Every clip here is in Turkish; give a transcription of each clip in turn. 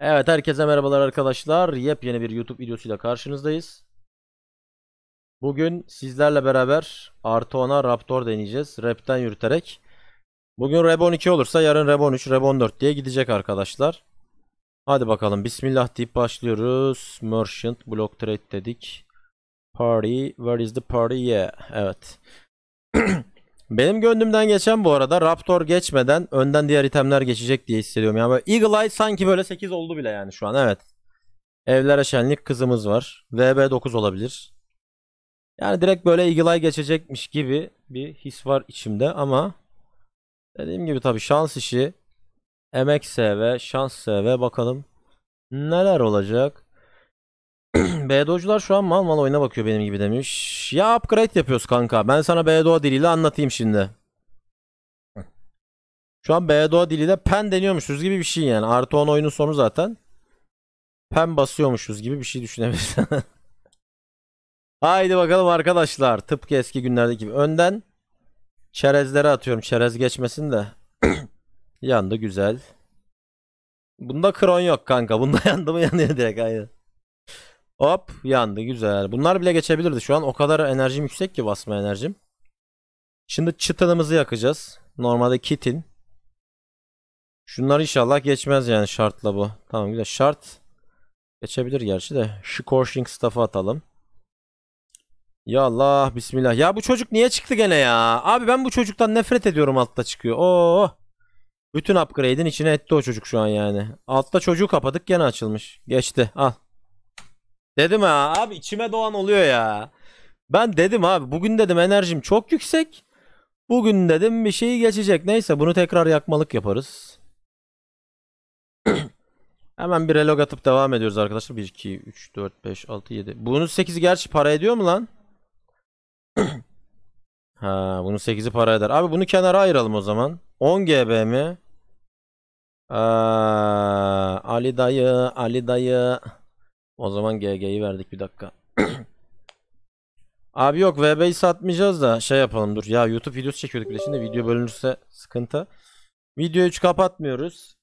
Evet, herkese merhabalar arkadaşlar. Yepyeni bir YouTube videosuyla karşınızdayız. Bugün sizlerle beraber artı 10'a Raptor deneyeceğiz. Rap'ten yürüterek. Bugün Rebon 2 olursa yarın Rebon 3, Rebon 4 diye gidecek arkadaşlar. Hadi bakalım, bismillah deyip başlıyoruz. Merchant, Block Trade dedik. Party, where is the party? Yeah, evet. Benim gönlümden geçen bu arada Raptor geçmeden önden diğer itemler geçecek diye hissediyorum. Yani Eagle Eye sanki böyle 8 oldu bile yani şu an, evet. Evlere şenlik kızımız var. VB 9 olabilir. Yani direkt böyle Eagle Eye geçecekmiş gibi bir his var içimde ama dediğim gibi tabi şans işi. MXV, şans SV, bakalım neler olacak. BDO'cular şu an mal oyuna bakıyor benim gibi demiş. Ya upgrade yapıyoruz kanka. Ben sana BDO diliyle anlatayım şimdi. Şu an BDO diliyle pen deniyormuşuz gibi bir şey yani. Artı 10 oyunun sonu zaten. Pen basıyormuşuz gibi bir şey düşünebilirsin. Haydi bakalım arkadaşlar. Tıpkı eski günlerdeki gibi. Önden çerezlere atıyorum. Çerez geçmesin de. Yandı güzel. Bunda kron yok kanka. Bunda yandı mı yanıyor direkt, aynen. Hop, yandı güzel. Bunlar bile geçebilirdi şu an. O kadar enerjim yüksek ki, basma enerjim. Şimdi çıtınımızı yakacağız. Normalde kitin. Şunlar inşallah geçmez yani, şartla bu. Tamam güzel. Şart geçebilir gerçi de. Shikorshing Staff'ı atalım. Ya Allah, bismillah. Ya bu çocuk niye çıktı gene ya? Abi ben bu çocuktan nefret ediyorum, altta çıkıyor. Oo. Bütün upgrade'in içine etti o çocuk şu an yani. Altta çocuğu kapadık, gene açılmış. Geçti, al. Dedim ha abi, içime doğan oluyor ya. Ben dedim abi, bugün dedim enerjim çok yüksek. Bugün dedim bir şey geçecek. Neyse, bunu tekrar yakmalık yaparız. Hemen bir relog atıp devam ediyoruz arkadaşlar. 1, 2, 3, 4, 5, 6, 7. Bunun 8'i gerçi para ediyor mu lan? Ha, bunun 8'i para eder. Abi bunu kenara ayıralım o zaman. 10 GB mi? Ali dayı, Ali dayı. O zaman GG'yi verdik, bir dakika. Abi yok, VB'yi satmayacağız da şey yapalım, dur. Ya YouTube videosu çekiyorduk bile, şimdi video bölünürse sıkıntı. Videoyu hiç kapatmıyoruz.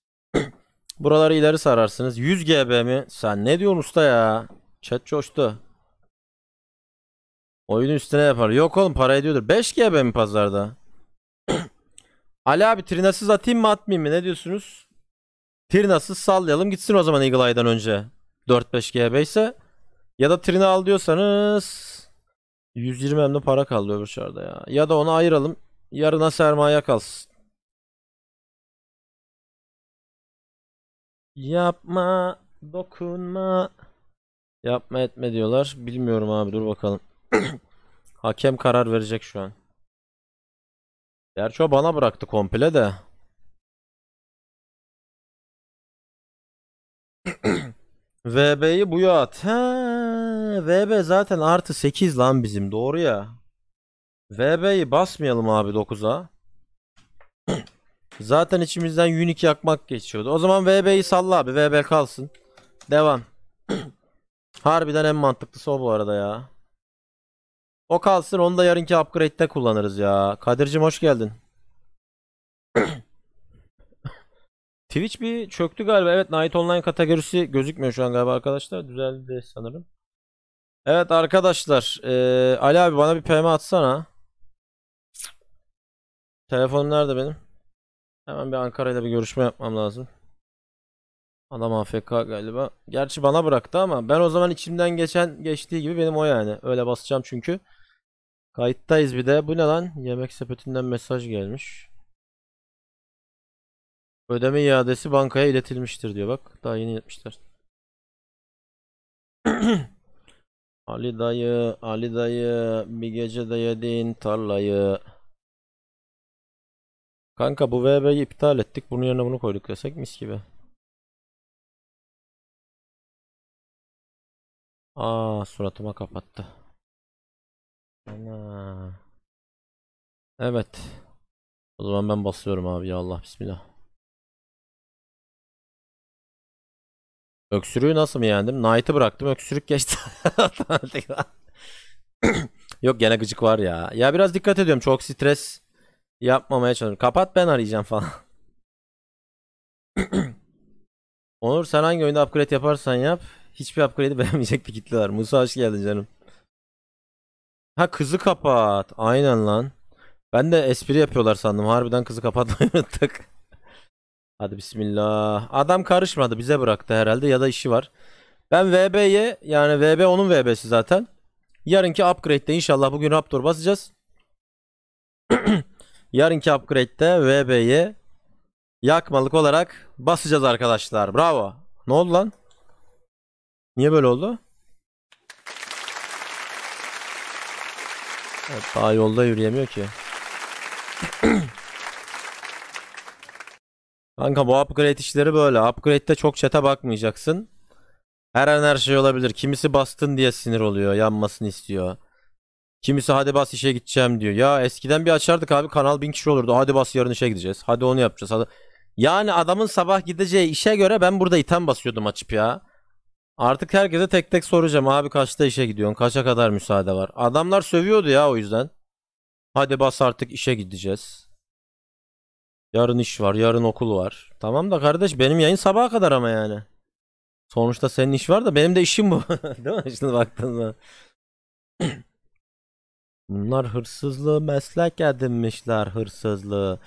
Buraları ileri sararsınız. 100 GB mi? Sen ne diyorsun usta ya? Chat coştu. Oyunun üstüne yapar. Yok oğlum, para ediyordur. 5 GB mi pazarda? Ali abi Trinasız atayım mı atmayayım mı? Ne diyorsunuz? Trinasız sallayalım gitsin o zaman Eagle Eye'dan önce. 4-5 GB ise, ya da Trina al diyorsanız 120 emde para kaldı öbür şarda ya. Ya da onu ayıralım, yarına sermaye kalsın. Yapma, dokunma, yapma etme diyorlar. Bilmiyorum abi, dur bakalım. Hakem karar verecek şu an. Gerçi o bana bıraktı komple de. VB'yi buya at. VB zaten artı 8 lan bizim, doğru ya. VB'yi basmayalım abi 9'a. Zaten içimizden unique yakmak geçiyordu. O zaman VB'yi salla abi, VB kalsın. Devam. Harbiden en mantıklısı o bu arada ya. O kalsın, onu da yarınki upgrade'de kullanırız ya. Kadir'cim hoş geldin. Twitch bir çöktü galiba. Evet, Knight Online kategorisi gözükmüyor şu an galiba arkadaşlar. Düzeldi sanırım. Evet arkadaşlar. Ali abi bana bir PM atsana. Telefonum nerede benim? Hemen bir Ankara'yla bir görüşme yapmam lazım. Adam AFK galiba. Gerçi bana bıraktı ama ben o zaman içimden geçtiği gibi benim o yani. Öyle basacağım çünkü. Kayıttayız bir de. Bu ne lan? Yemek sepetinden mesaj gelmiş. Ödeme iadesi bankaya iletilmiştir diyor, bak daha yeni yapmışlar. Ali dayı, Ali dayı, bir gece de yedin tarlayı. Kanka bu VB'yi iptal ettik, bunun yerine bunu koyduk desek mis gibi. Aa, suratıma kapattı. Ana. Evet. O zaman ben basıyorum abi, ya Allah, bismillah. Öksürüğü nasıl mı yendim? Knight'ı bıraktım, öksürük geçti. Yok, gene gıcık var ya. Ya biraz dikkat ediyorum, çok stres yapmamaya çalışıyorum. Kapat, ben arayacağım falan. Onur sen hangi oyunda upgrade yaparsan yap hiçbir upgrade'i beğenmeyecek bir kitle var. Musa hoş geldin canım. Ha kızı kapat. Aynen lan. Ben de espri yapıyorlar sandım. Harbiden kızı kapatmayı unuttuk. Hadi bismillah. Adam karışmadı, bize bıraktı herhalde ya da işi var. Ben VB'ye, yani VB onun VB'si zaten. Yarınki upgrade'de inşallah, bugün Raptor basacağız. Yarınki upgrade'de VB'ye yakmalık olarak basacağız arkadaşlar. Bravo. Ne oldu lan? Niye böyle oldu? Evet, daha yolda yürüyemiyor ki. Kanka bu upgrade işleri böyle. Upgrade'de çok chat'e bakmayacaksın. Her an her şey olabilir. Kimisi bastın diye sinir oluyor. Yanmasını istiyor. Kimisi hadi bas işe gideceğim diyor. Ya eskiden bir açardık abi, kanal 1000 kişi olurdu. Hadi bas yarın işe gideceğiz. Hadi onu yapacağız. Hadi. Yani adamın sabah gideceği işe göre ben burada item basıyordum açıp ya. Artık herkese tek tek soracağım. Abi kaçta işe gidiyorsun? Kaça kadar müsaade var? Adamlar sövüyordu ya o yüzden. Hadi bas artık işe gideceğiz. Yarın iş var. Yarın okul var. Tamam da kardeş benim yayın sabaha kadar ama yani. Sonuçta senin iş var da benim de işim bu. Değil mi? Şimdi baktığında. Bunlar hırsızlığı meslek edinmişler, hırsızlığı.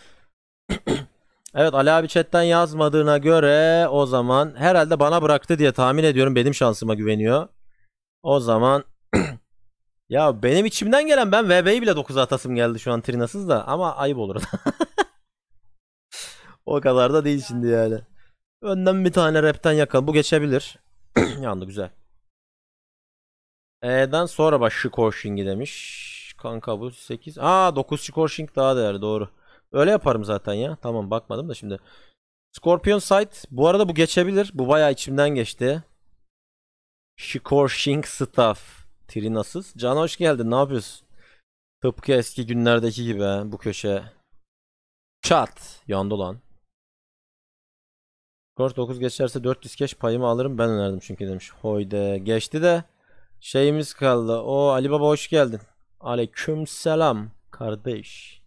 Evet Ali abi chatten yazmadığına göre o zaman herhalde bana bıraktı diye tahmin ediyorum. Benim şansıma güveniyor. O zaman ya benim içimden gelen, ben VB'yi bile 9'a atasım geldi şu an Trinasız da, ama ayıp olur. O kadar da değil şimdi yani. Önden bir tane rapten yakalım. Bu geçebilir. Yandı güzel. E'den sonra bak Shikorshing'i demiş. Kanka bu 8. Aa 9 Shikorshing daha değerli, doğru. Öyle yaparım zaten ya. Tamam bakmadım da şimdi. Scorpion Sight. Bu arada bu geçebilir. Bu bayağı içimden geçti. Scorching Staff. Trinasız. Can hoş geldin. Ne yapıyorsun? Tıpkı eski günlerdeki gibi he, bu köşe. Çat. Yandı lan. Skor 9 geçerse 400 keş payımı alırım ben önerdim çünkü demiş. Hoyde geçti de şeyimiz kaldı. O Ali Baba hoş geldin. Aleyküm selam kardeş.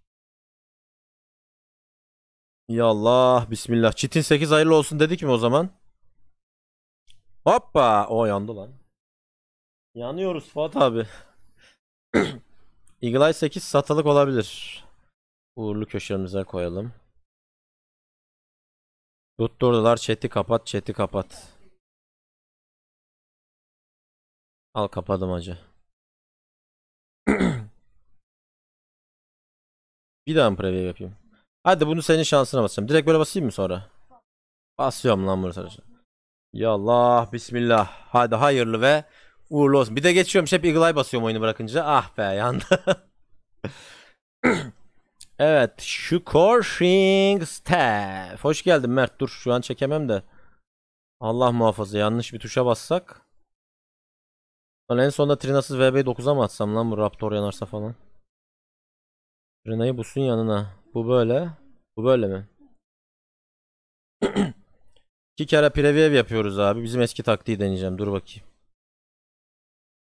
Yallah bismillah. Çitin 8 hayırlı olsun dedik mi o zaman? Hoppa. O yandı lan. Yanıyoruz Fatih abi. Eagle Eye 8 satılık olabilir. Uğurlu köşemize koyalım. Tutturdular chat'i, kapat chat'i, kapat. Al kapadım hacı. Bir daha mı preview yapayım? Hadi bunu senin şansına basacağım. Direkt böyle basayım mı sonra? Basıyorum lan bunu sadece. Yallah bismillah. Hadi hayırlı ve uğurlu olsun. Bir de geçiyorum hep Eagle Eye basıyorum oyunu bırakınca. Ah be yandı. Evet, Scorching Staff. Hoş geldin Mert. Dur şu an çekemem de. Allah muhafaza yanlış bir tuşa bassak. Lan en sonunda Trinasız VB'yi 9'a mı atsam lan, bu Raptor yanarsa falan. Trina'yı busun yanına. Bu böyle. Bu böyle mi? 2 kere preview yapıyoruz abi. Bizim eski taktiği deneyeceğim. Dur bakayım.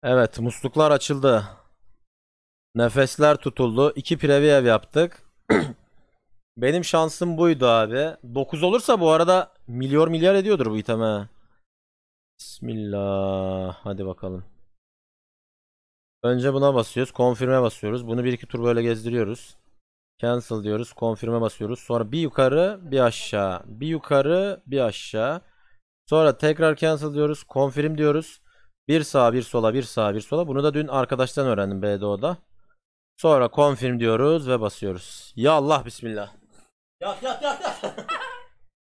Evet, musluklar açıldı. Nefesler tutuldu. 2 preview yaptık. Benim şansım buydu abi. 9 olursa bu arada milyar ediyordur bu item he. Bismillah. Hadi bakalım. Önce buna basıyoruz. Confirm'e basıyoruz. Bunu 1-2 tur böyle gezdiriyoruz. Cancel diyoruz. Confirm'e basıyoruz. Sonra bir yukarı bir aşağı. Bir yukarı bir aşağı. Sonra tekrar cancel diyoruz. Confirm diyoruz. Bir sağa bir sola bir sağa bir sola. Bunu da dün arkadaştan öğrendim BDO'da. Sonra confirm diyoruz ve basıyoruz. Ya Allah bismillah. Yat yat yat yat.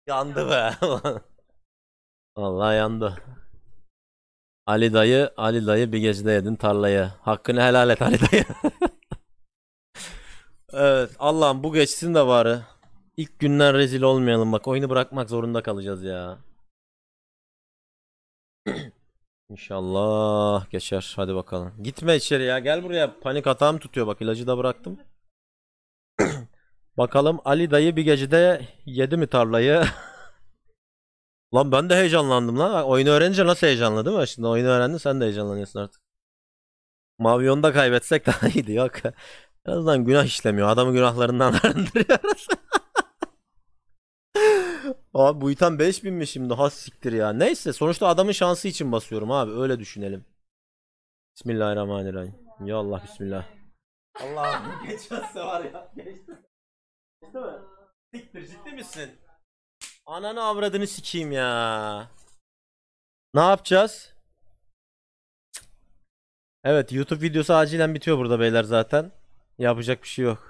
Yandı be. Allah yandı. Ali dayı, Ali dayı bir gecede yedin tarlayı. Hakkını helal et Ali dayı. Evet Allah'ım bu geçsin de bari. İlk günden rezil olmayalım bak. Oyunu bırakmak zorunda kalacağız ya. İnşallah geçer. Hadi bakalım. Gitme içeri ya. Gel buraya. Panik atağım tutuyor. Bak ilacı da bıraktım. Bakalım Ali dayı bir gecede yedi mi tarlayı? Lan ben de heyecanlandım lan. Oyunu öğrenince nasıl heyecanlı değil mi? Şimdi oyunu öğrendin sen de heyecanlanıyorsun artık. Mavyon'da kaybetsek daha iyiydi. Yok. En azından günah işlemiyor. Adamı günahlarından arındırıyoruz. Abi bu item 5000 mi şimdi? Ha siktir ya. Neyse sonuçta adamın şansı için basıyorum abi. Öyle düşünelim. Bismillahirrahmanirrahim. Ya Allah bismillah. Allah'ım geçmezse var ya. Geçti. Geçti mi? Siktir, ciddi misin? Ananı avradını sikeyim ya. Ne yapacağız? Evet, YouTube videosu acilen bitiyor burada beyler zaten. Yapacak bir şey yok.